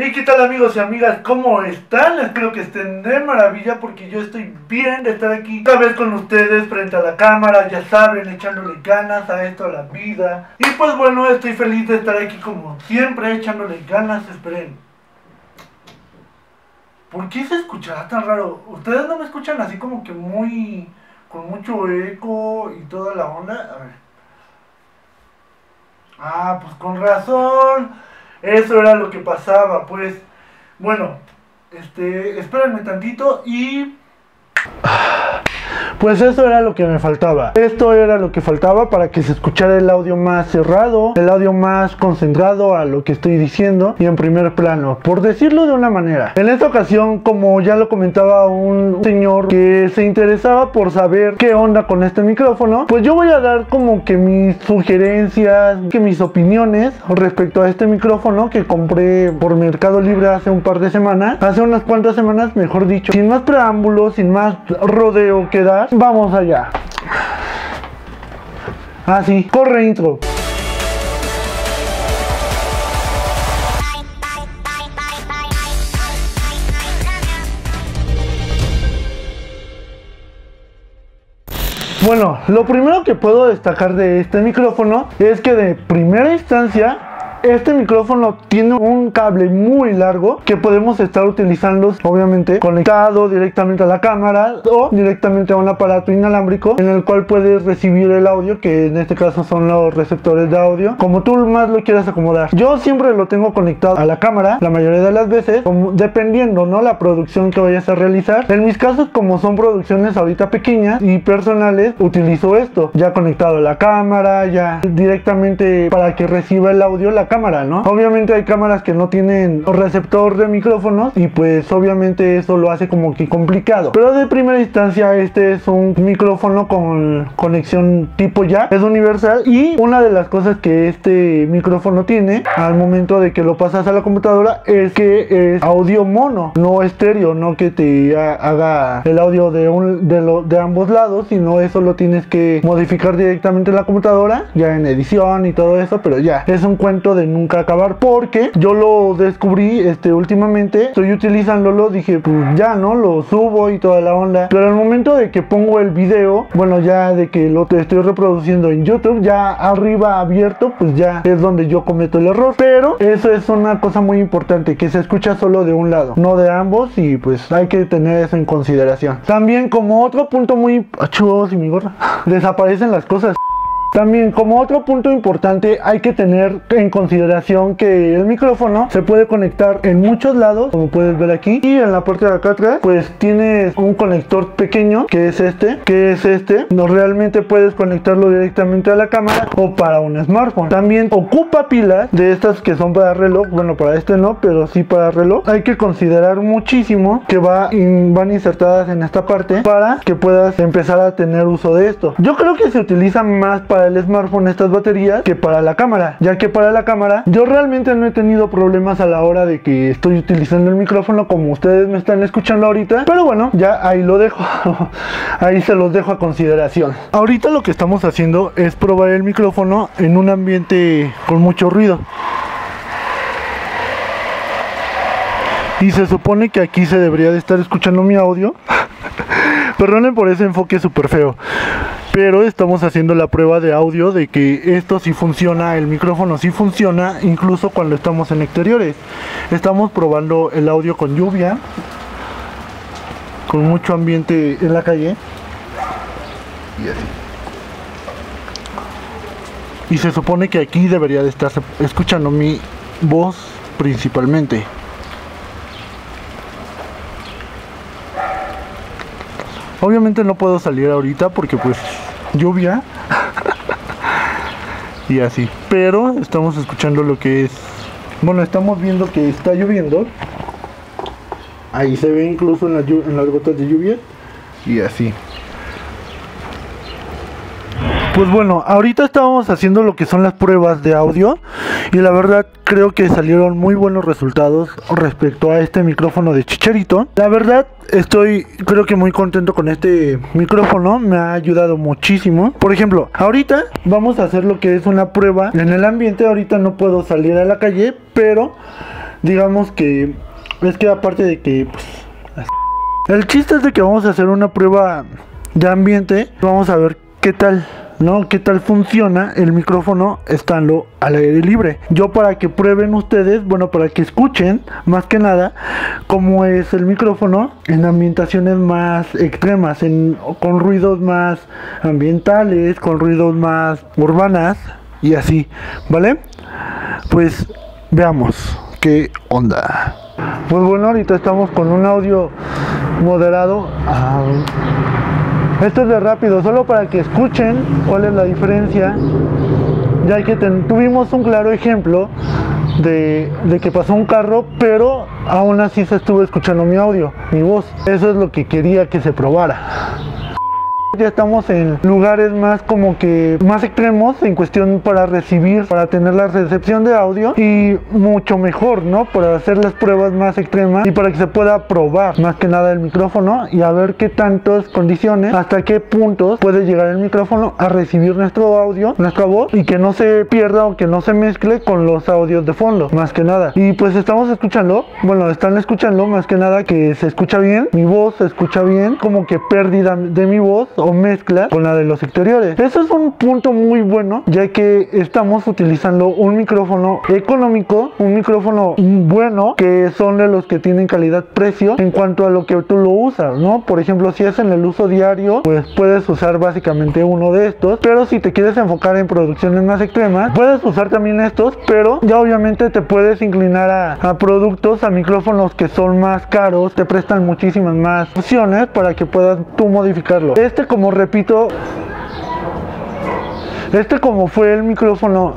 Hey, ¿qué tal amigos y amigas? ¿Cómo están? Espero que estén de maravilla porque yo estoy bien de estar aquí otra vez con ustedes frente a la cámara, ya saben, echándole ganas a esto, a la vida. Y pues bueno, estoy feliz de estar aquí como siempre, echándole ganas, esperen. ¿Por qué se escuchará tan raro? ¿Ustedes no me escuchan así como que muy... con mucho eco y toda la onda? A ver. Ah, pues con razón... eso era lo que pasaba, pues. Bueno, espérenme tantito y... pues eso era lo que me faltaba. Esto era lo que faltaba para que se escuchara el audio más cerrado, el audio más concentrado a lo que estoy diciendo y en primer plano, por decirlo de una manera. En esta ocasión, como ya lo comentaba un señor que se interesaba por saber qué onda con este micrófono, pues yo voy a dar como que mis sugerencias, que mis opiniones respecto a este micrófono que compré por Mercado Libre hace un par de semanas, hace unas cuantas semanas, mejor dicho. Sin más preámbulos, sin más rodeo que dar, vamos allá. Así, corre intro. Bueno, lo primero que puedo destacar de este micrófono es que de primera instancia este micrófono tiene un cable muy largo que podemos estar utilizando, obviamente, conectado directamente a la cámara o directamente a un aparato inalámbrico en el cual puedes recibir el audio, que en este caso son los receptores de audio, como tú más lo quieras acomodar. Yo siempre lo tengo conectado a la cámara, la mayoría de las veces, dependiendo, ¿no?, la producción que vayas a realizar. En mis casos, como son producciones ahorita pequeñas y personales, utilizo esto, ya conectado a la cámara, ya directamente para que reciba el audio la cámara, ¿no? Obviamente hay cámaras que no tienen receptor de micrófonos y pues obviamente eso lo hace como que complicado, pero de primera instancia este es un micrófono con conexión tipo jack, es universal, y una de las cosas que este micrófono tiene al momento de que lo pasas a la computadora es que es audio mono, no estéreo, no que te haga el audio de ambos lados, sino eso lo tienes que modificar directamente en la computadora, ya en edición y todo eso, pero ya, es un cuento de nunca acabar, porque yo lo descubrí últimamente, estoy utilizándolo, dije pues ya, no lo subo y toda la onda, pero al momento de que pongo el video, bueno, ya de que lo estoy reproduciendo en YouTube, ya arriba abierto, pues ya es donde yo cometo el error, pero eso es una cosa muy importante, que se escucha solo de un lado, no de ambos, y pues hay que tener eso en consideración. También como otro punto muy... achos y mi gorra, desaparecen las cosas. También como otro punto importante hay que tener en consideración que el micrófono se puede conectar en muchos lados, como puedes ver aquí, y en la parte de acá atrás pues tienes un conector pequeño que es este, no realmente puedes conectarlo directamente a la cámara o para un smartphone. También ocupa pilas de estas que son para reloj, bueno, para este no, pero sí para reloj. Hay que considerar muchísimo que van insertadas en esta parte para que puedas empezar a tener uso de esto. Yo creo que se utiliza más para el smartphone estas baterías que para la cámara, ya que para la cámara yo realmente no he tenido problemas a la hora de que estoy utilizando el micrófono, como ustedes me están escuchando ahorita, pero bueno, ya ahí lo dejo. Ahí se los dejo a consideración. Ahorita lo que estamos haciendo es probar el micrófono en un ambiente con mucho ruido, y se supone que aquí se debería de estar escuchando mi audio. Perdonen por ese enfoque súper feo, pero estamos haciendo la prueba de audio de que esto sí funciona, el micrófono sí funciona, incluso cuando estamos en exteriores. Estamos probando el audio con lluvia, con mucho ambiente en la calle, y así. Y se supone que aquí debería de estar escuchando mi voz principalmente. Obviamente no puedo salir ahorita porque pues lluvia y así, pero estamos escuchando lo que es, bueno, estamos viendo que está lloviendo, ahí se ve incluso en las gotas de lluvia y así. Pues bueno, ahorita estábamos haciendo lo que son las pruebas de audio y la verdad creo que salieron muy buenos resultados respecto a este micrófono de Chicharito. La verdad estoy creo que muy contento con este micrófono, me ha ayudado muchísimo. Por ejemplo, ahorita vamos a hacer lo que es una prueba en el ambiente, ahorita no puedo salir a la calle, pero digamos que es que aparte de que pues, el chiste es de que vamos a hacer una prueba de ambiente, vamos a ver qué tal, ¿no? ¿Qué tal funciona el micrófono estando al aire libre? Yo para que prueben ustedes, bueno, para que escuchen más que nada cómo es el micrófono en ambientaciones más extremas, con ruidos más ambientales, con ruidos más urbanas y así, ¿vale? Pues veamos qué onda. Pues bueno, ahorita estamos con un audio moderado. Esto es de rápido, solo para que escuchen cuál es la diferencia, ya que tuvimos un claro ejemplo de que pasó un carro, pero aún así se estuvo escuchando mi audio, mi voz. Eso es lo que quería que se probara. Ya estamos en lugares más como que más extremos en cuestión para recibir, para tener la recepción de audio y mucho mejor, ¿no? Para hacer las pruebas más extremas y para que se pueda probar más que nada el micrófono y a ver qué tantas condiciones, hasta qué puntos puede llegar el micrófono a recibir nuestro audio, nuestra voz, y que no se pierda o que no se mezcle con los audios de fondo, más que nada. Y pues estamos escuchando, bueno, están escuchando más que nada que se escucha bien, mi voz se escucha bien, como que pérdida de mi voz o mezcla con la de los exteriores. Eso es un punto muy bueno, ya que estamos utilizando un micrófono económico, un micrófono bueno, que son de los que tienen calidad-precio en cuanto a lo que tú lo usas, ¿no? Por ejemplo, si es en el uso diario, pues puedes usar básicamente uno de estos, pero si te quieres enfocar en producciones más extremas, puedes usar también estos, pero ya obviamente te puedes inclinar a productos, a micrófonos que son más caros, te prestan muchísimas más opciones para que puedas tú modificarlo. Como fue el micrófono,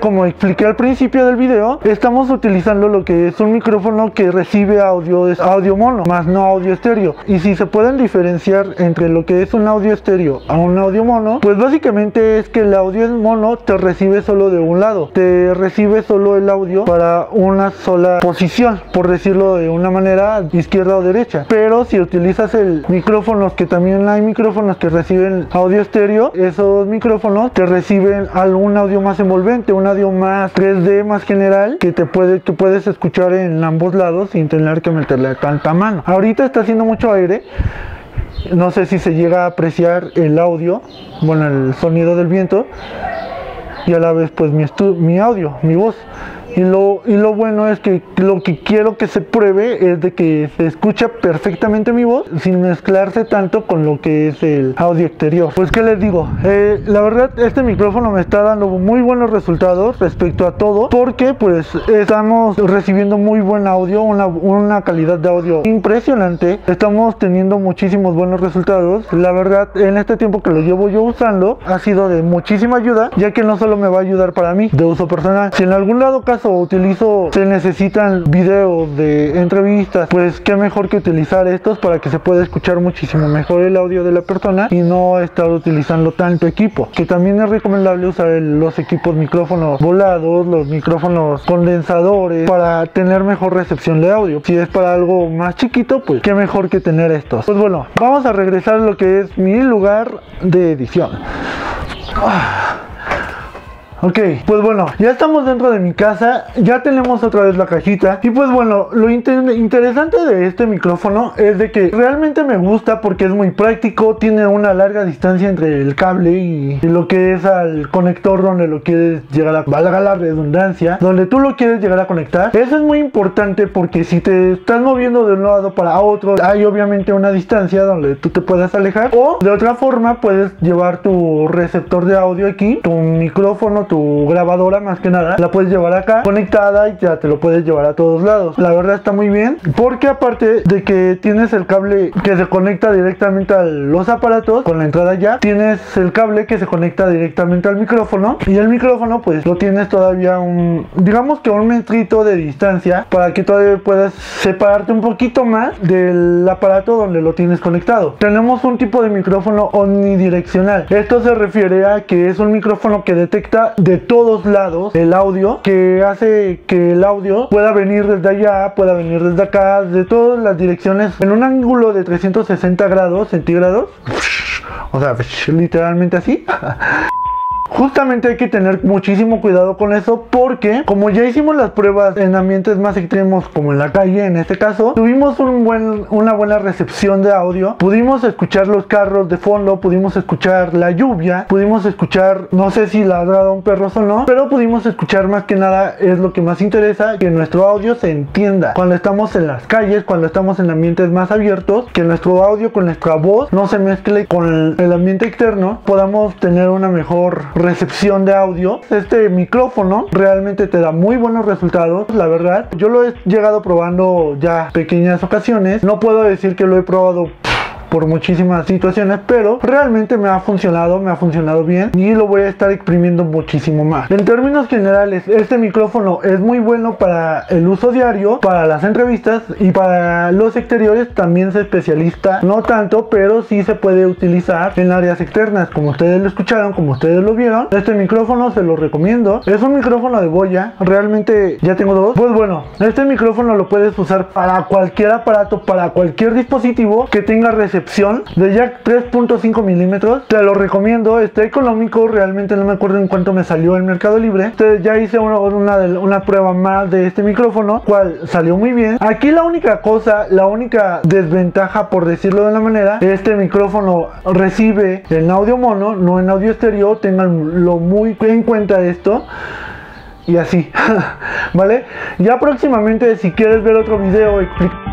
como expliqué al principio del video, estamos utilizando lo que es un micrófono que recibe audio, es audio mono, más no audio estéreo. Y si se pueden diferenciar entre lo que es un audio estéreo a un audio mono, pues básicamente es que el audio mono te recibe solo de un lado, te recibe solo el audio para una sola posición, por decirlo de una manera, izquierda o derecha. Pero si utilizas el micrófono, que también hay micrófonos que reciben audio estéreo, esos micrófonos te reciben algún audio más envolvente, un audio más 3D, más general, que puedes escuchar en ambos lados sin tener que meterle tanta mano. Ahorita está haciendo mucho aire, no sé si se llega a apreciar el audio, bueno, el sonido del viento y a la vez pues mi audio, mi voz. Y lo bueno es que lo que quiero que se pruebe es de que se escucha perfectamente mi voz sin mezclarse tanto con lo que es el audio exterior. Pues qué les digo, la verdad este micrófono me está dando muy buenos resultados respecto a todo, porque pues estamos recibiendo muy buen audio, una calidad de audio impresionante, estamos teniendo muchísimos buenos resultados. La verdad, en este tiempo que lo llevo yo usando ha sido de muchísima ayuda, ya que no solo me va a ayudar para mí de uso personal, si en algún lado caso se necesitan videos de entrevistas, pues qué mejor que utilizar estos para que se pueda escuchar muchísimo mejor el audio de la persona y no estar utilizando tanto equipo. Que también es recomendable usar los equipos, micrófonos volados, los micrófonos condensadores, para tener mejor recepción de audio. Si es para algo más chiquito, pues qué mejor que tener estos. Pues bueno, vamos a regresar a lo que es mi lugar de edición. Ok, pues bueno, ya estamos dentro de mi casa, ya tenemos otra vez la cajita. Y pues bueno, lo interesante de este micrófono es de que realmente me gusta porque es muy práctico. Tiene una larga distancia entre el cable y lo que es al conector donde lo quieres llegar a, valga la redundancia, donde tú lo quieres llegar a conectar. Eso es muy importante porque si te estás moviendo de un lado para otro, hay obviamente una distancia donde tú te puedas alejar. O de otra forma puedes llevar tu receptor de audio aquí, tu micrófono, tu grabadora más que nada, la puedes llevar acá conectada y ya te lo puedes llevar a todos lados. La verdad está muy bien porque aparte de que tienes el cable que se conecta directamente a los aparatos con la entrada ya, tienes el cable que se conecta directamente al micrófono y el micrófono pues lo tienes todavía digamos que un metrito de distancia para que todavía puedas separarte un poquito más del aparato donde lo tienes conectado. Tenemos un tipo de micrófono omnidireccional. Esto se refiere a que es un micrófono que detecta de todos lados el audio, que hace que el audio pueda venir desde allá, pueda venir desde acá, de todas las direcciones, en un ángulo de 360 grados centígrados, o sea, literalmente así. Justamente hay que tener muchísimo cuidado con eso, porque como ya hicimos las pruebas en ambientes más extremos como en la calle, en este caso tuvimos una buena recepción de audio, pudimos escuchar los carros de fondo, pudimos escuchar la lluvia, pudimos escuchar, no sé si ladrado un perro o no, pero pudimos escuchar, más que nada es lo que más interesa, que nuestro audio se entienda cuando estamos en las calles, cuando estamos en ambientes más abiertos, que nuestro audio con nuestra voz no se mezcle con el ambiente externo, podamos tener una mejor recepción de audio. Este micrófono realmente te da muy buenos resultados, la verdad. Yo lo he llegado probando ya pequeñas ocasiones, no puedo decir que lo he probado por muchísimas situaciones, pero realmente me ha funcionado bien y lo voy a estar exprimiendo muchísimo más. En términos generales, este micrófono es muy bueno para el uso diario, para las entrevistas y para los exteriores también se especializa, no tanto, pero sí se puede utilizar en áreas externas, como ustedes lo escucharon, como ustedes lo vieron. Este micrófono se lo recomiendo, es un micrófono de BOYA, realmente ya tengo dos. Pues bueno, este micrófono lo puedes usar para cualquier aparato, para cualquier dispositivo que tenga recepción de jack 3.5 milímetros. Te lo recomiendo, está económico, realmente no me acuerdo en cuánto me salió en Mercado Libre. Entonces ya hice una prueba más de este micrófono, cual salió muy bien. Aquí la única cosa, la única desventaja, por decirlo de una manera, este micrófono recibe en audio mono, no en audio estéreo, tenganlo muy en cuenta esto. Y así, ¿vale? Ya próximamente, si quieres ver otro video explicando